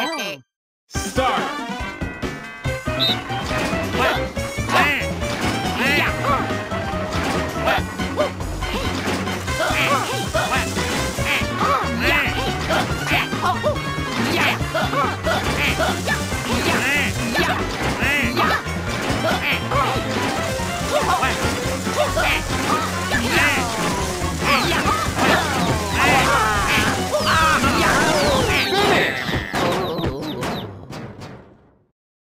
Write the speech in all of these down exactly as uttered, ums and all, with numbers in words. Go. Start. Okay,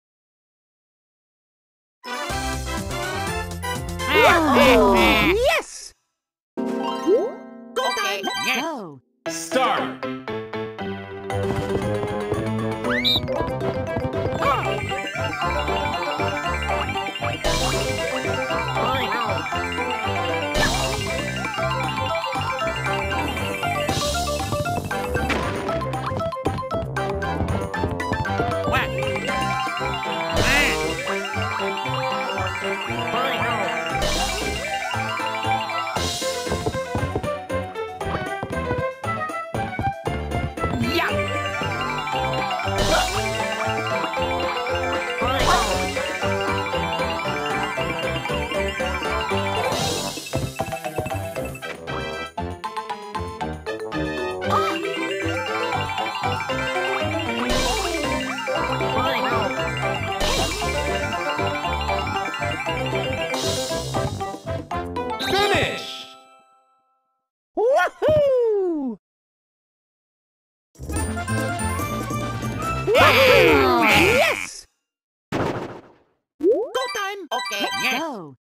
go.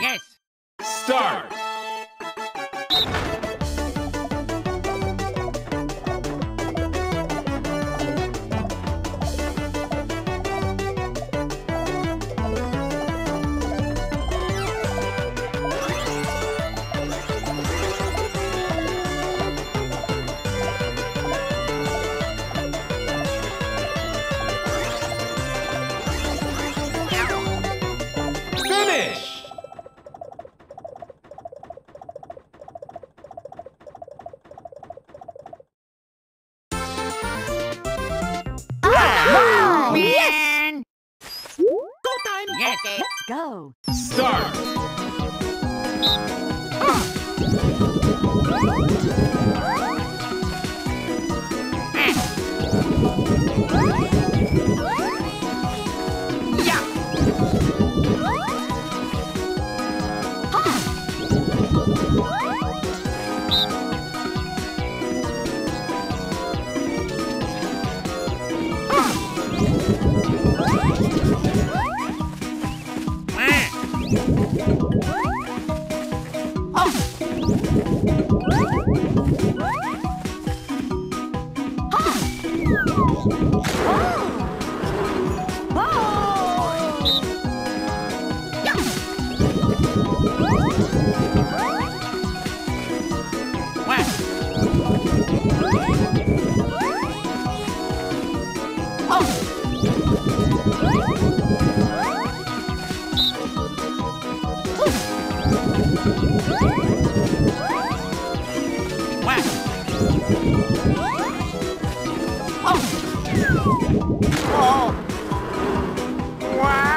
Yes. Start. Go. Start. Wow!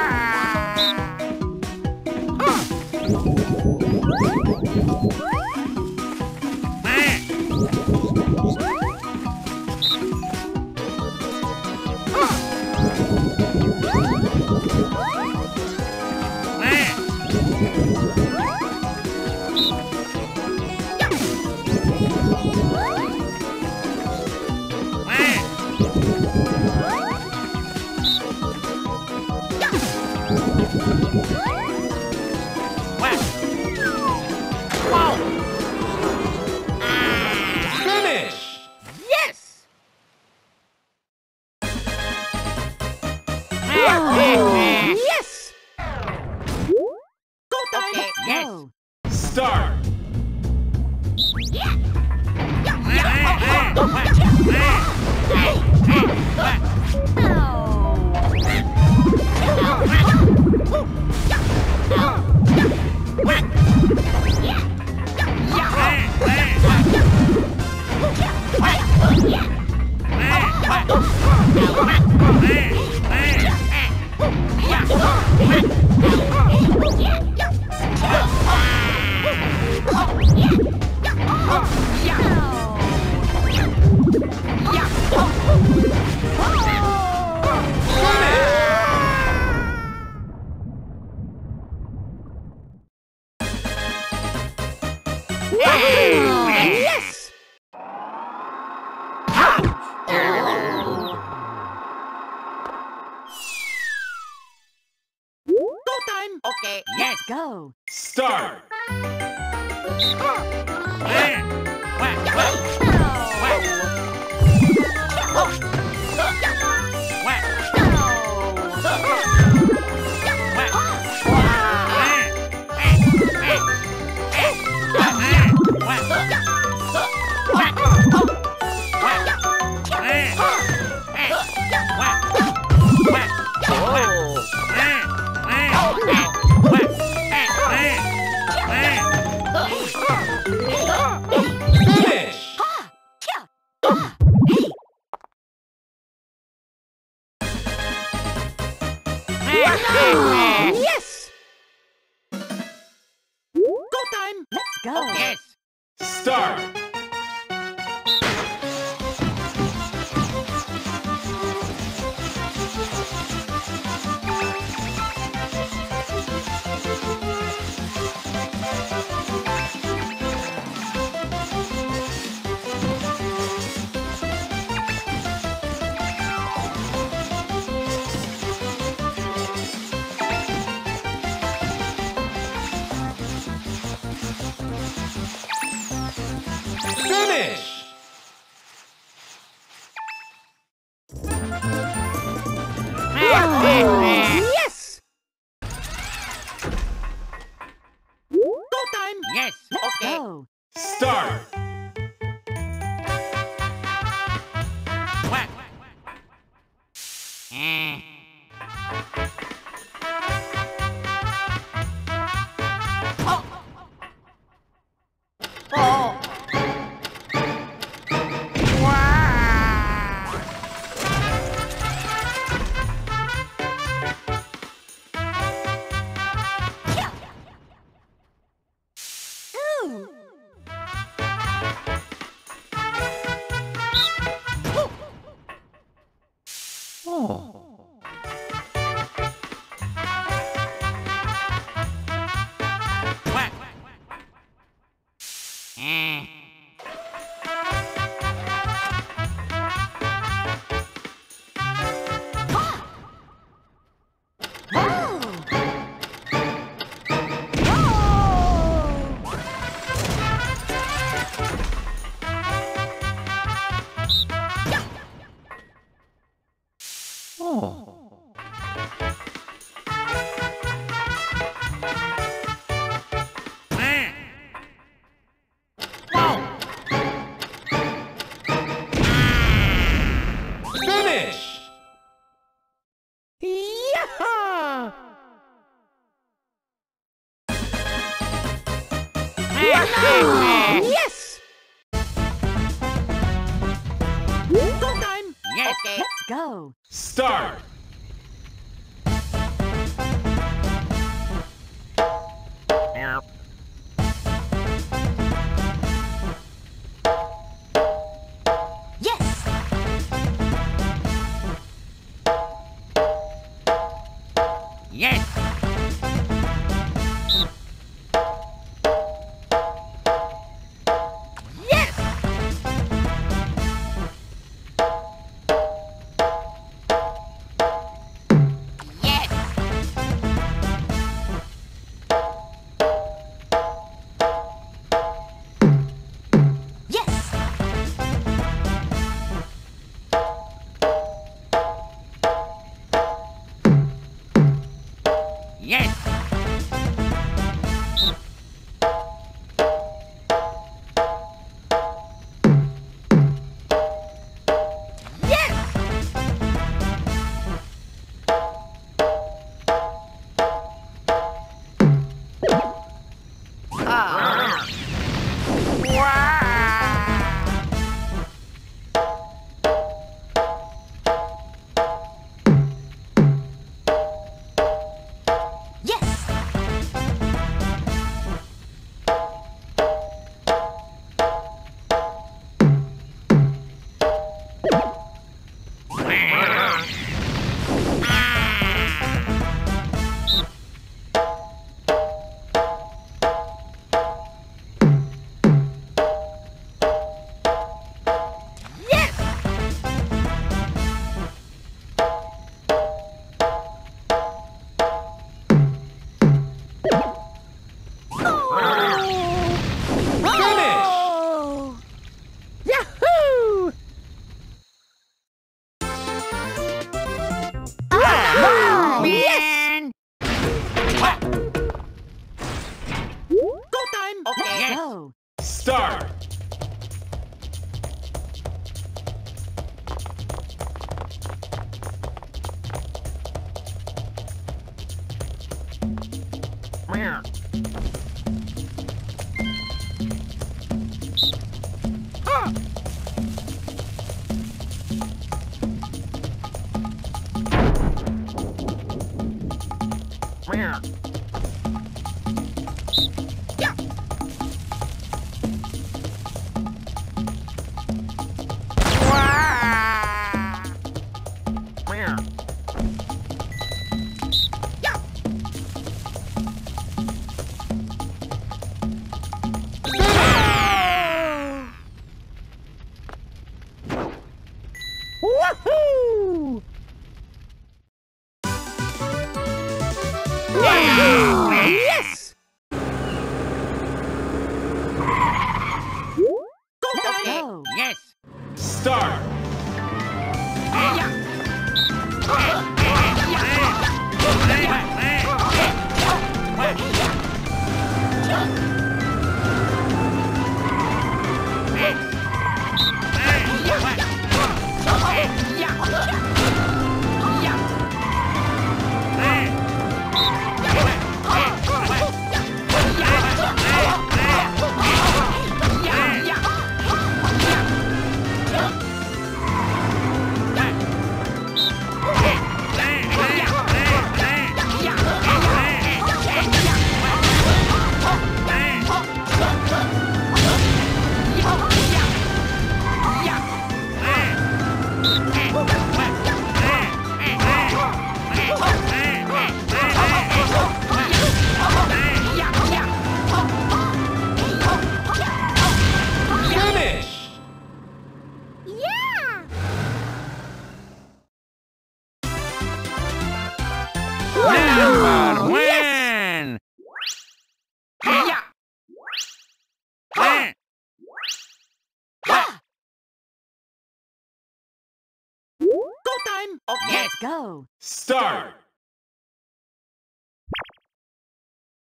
Go. Start.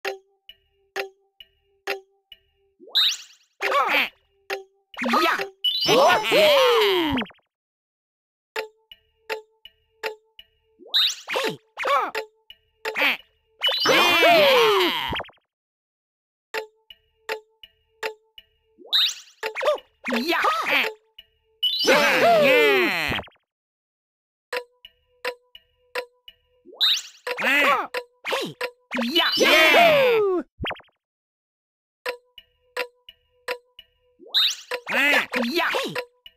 Yeah. Hey. Yeah. Yeah. Uh, hey! Yeah! Yeah! Yeah! Yeah! Hey! Yeah! Yeah! Uh, yeah! Yeah! Yeah!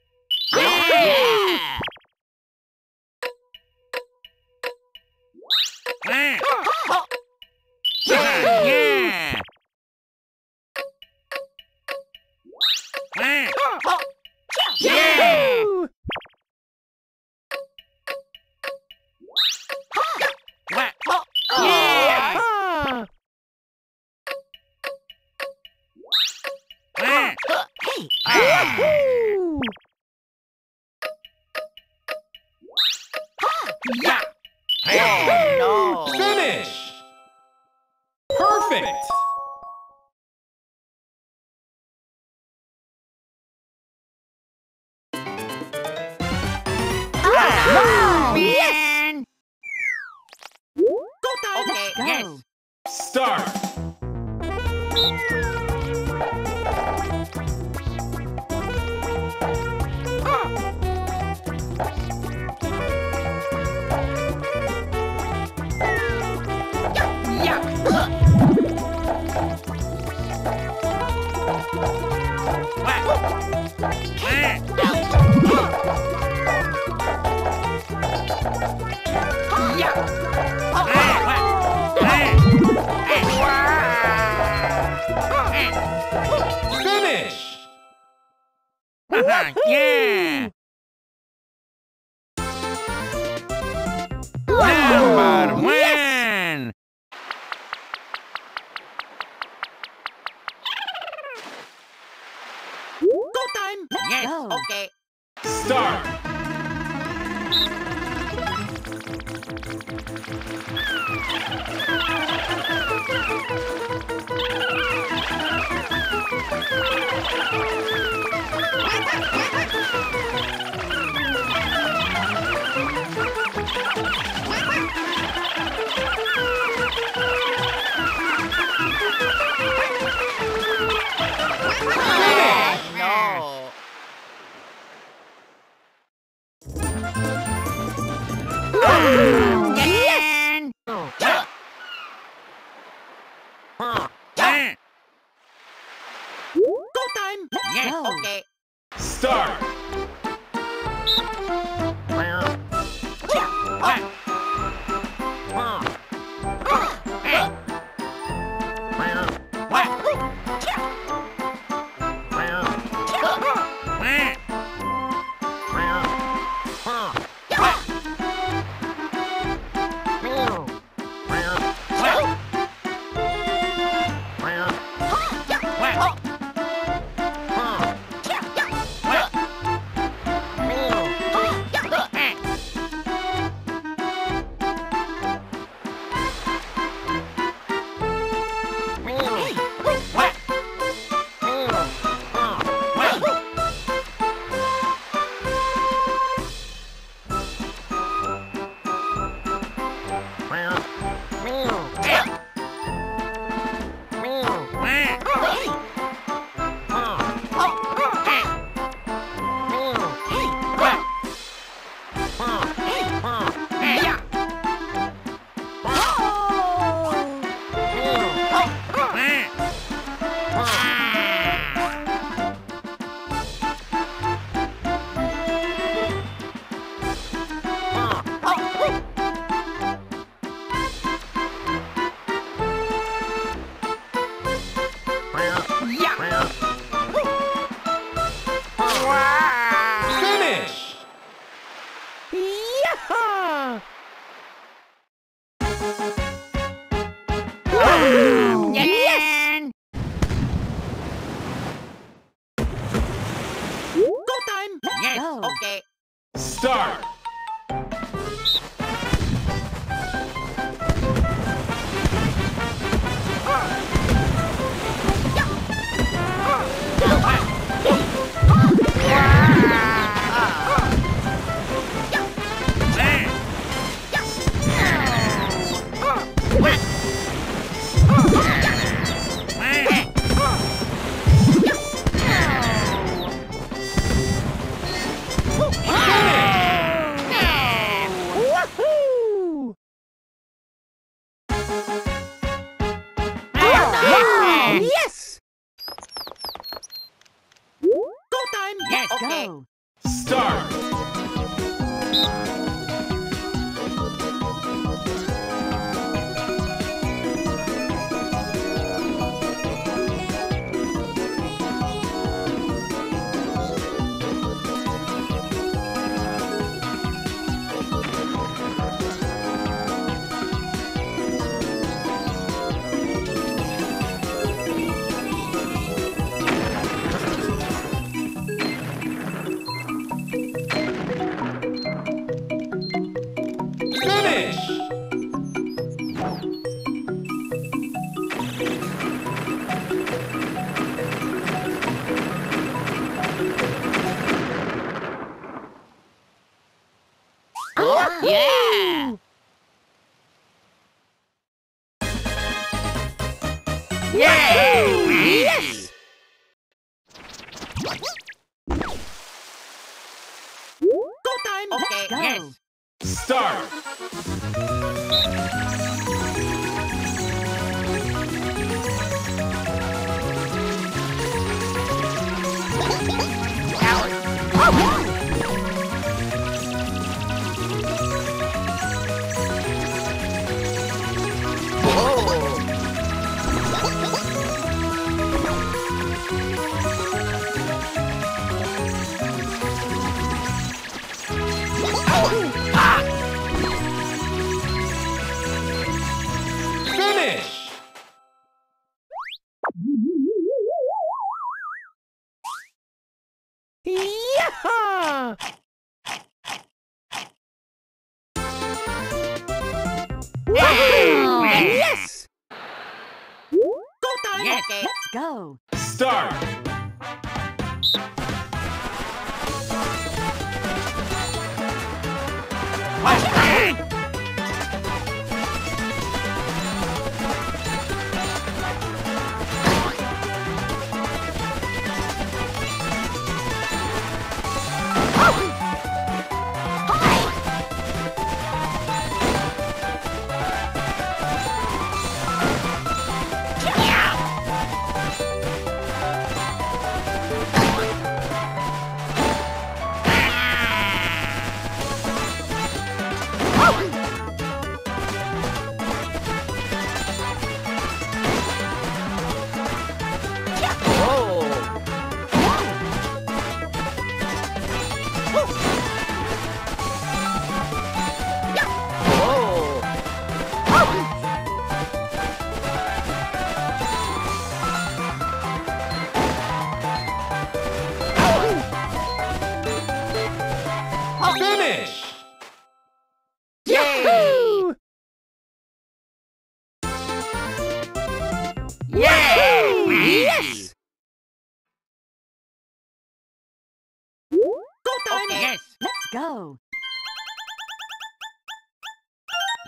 Uh, yeah! Start. start.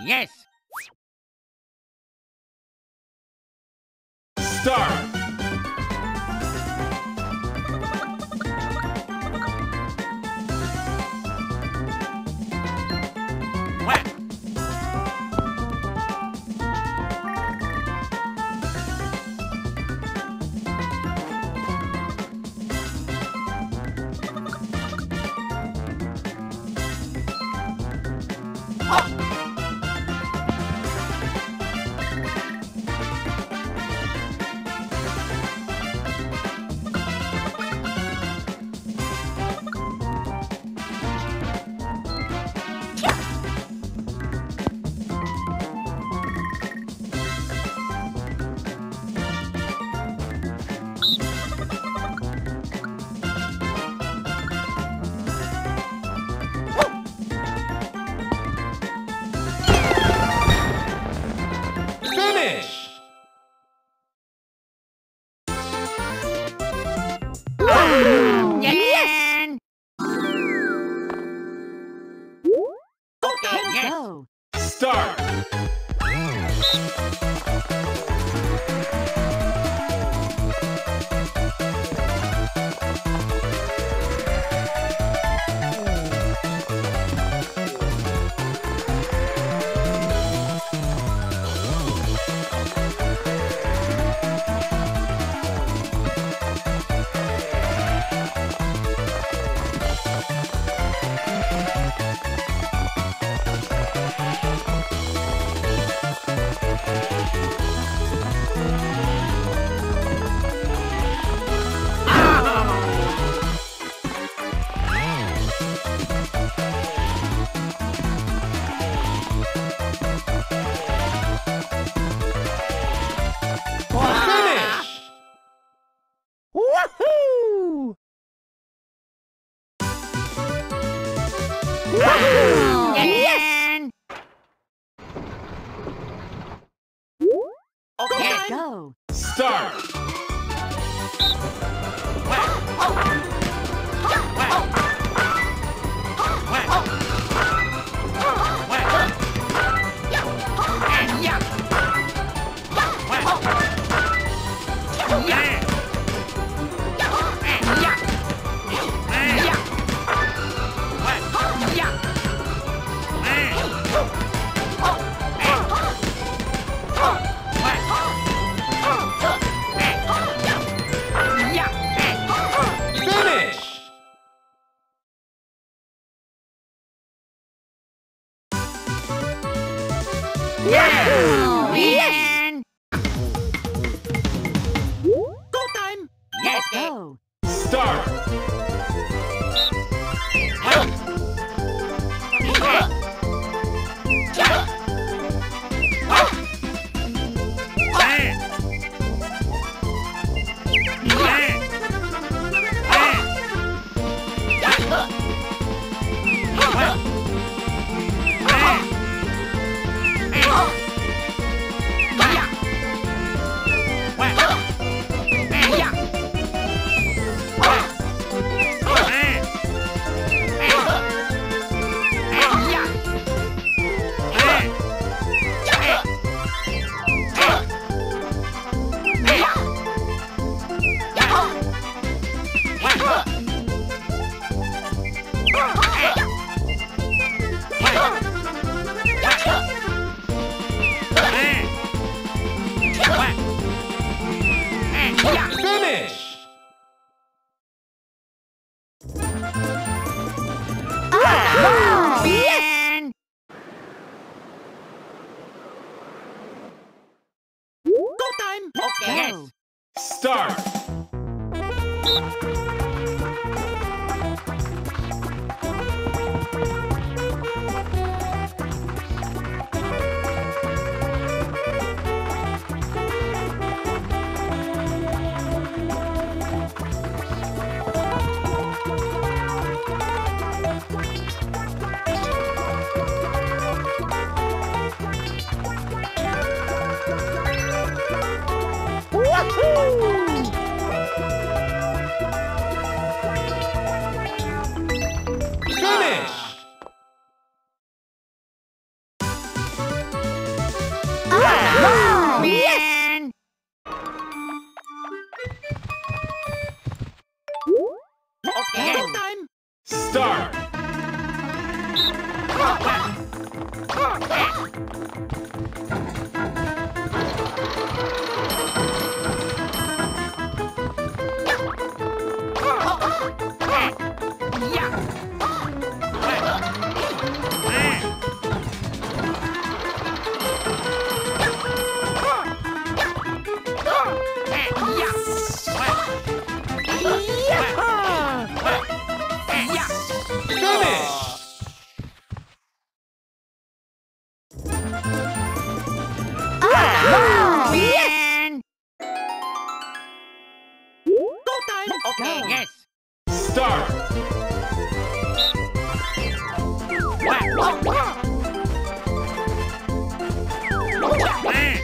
Yes! Start! Go. Start. Woohoo! Start!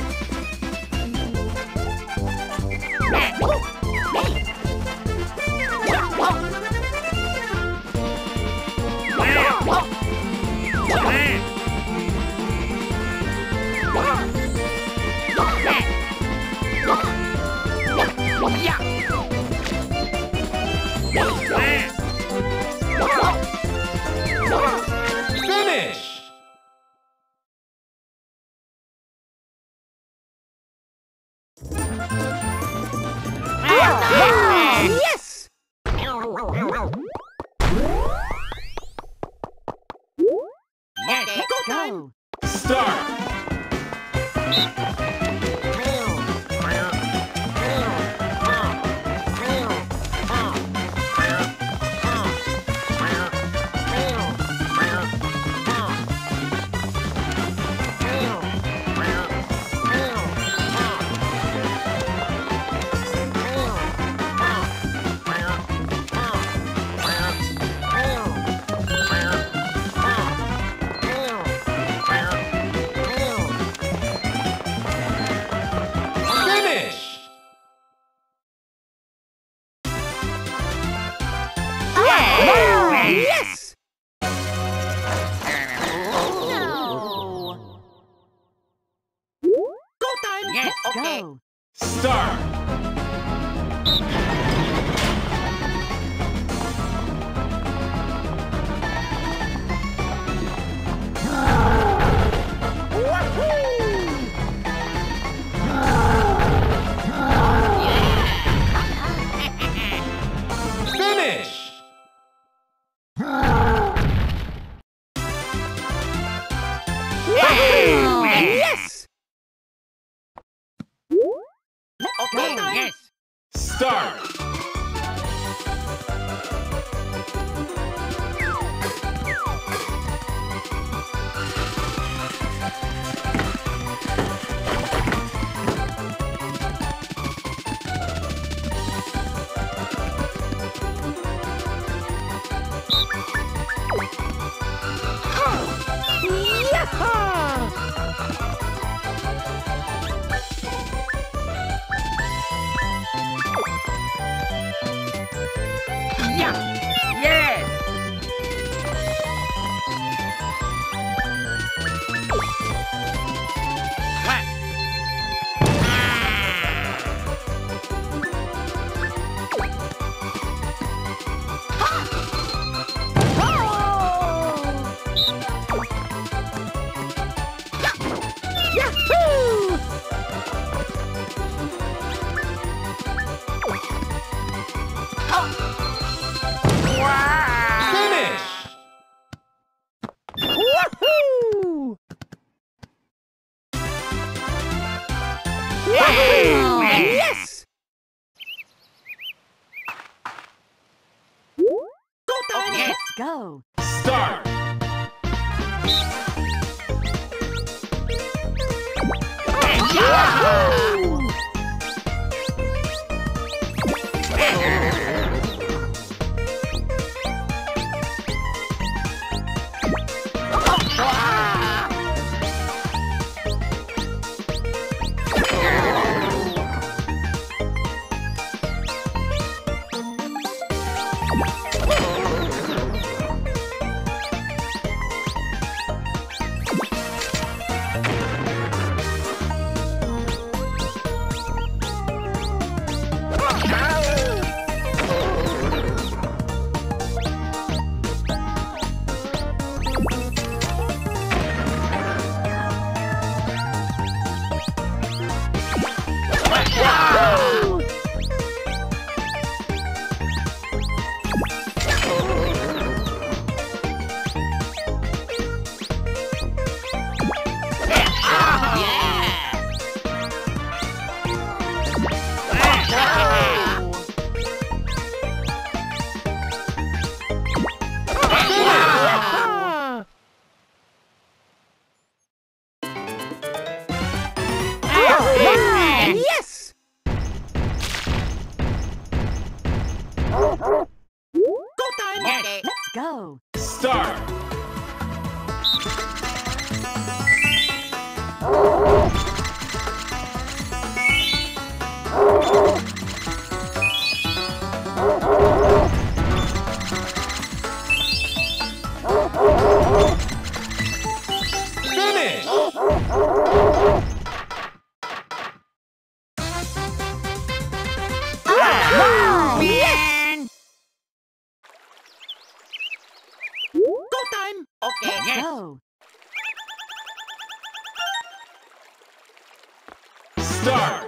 start!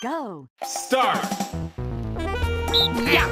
Go. Start. Yeah.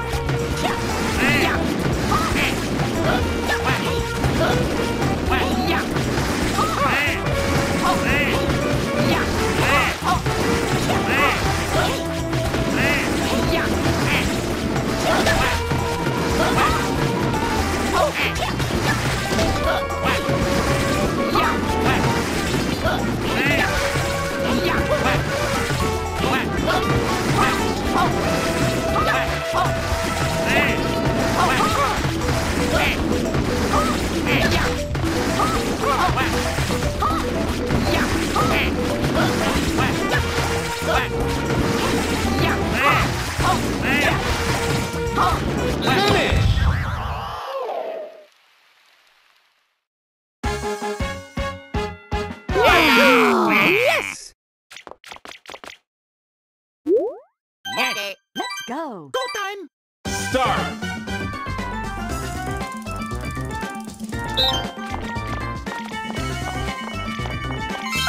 Go! Go time! Start!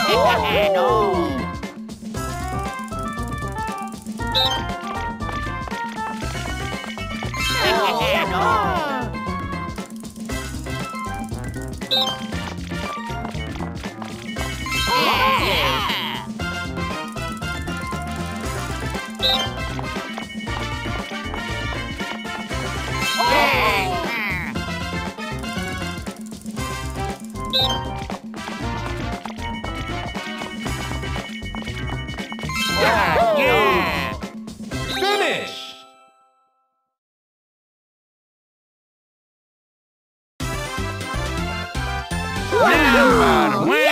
Oh! Number one!